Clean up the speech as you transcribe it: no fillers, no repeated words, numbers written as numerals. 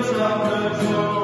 It's not the joy.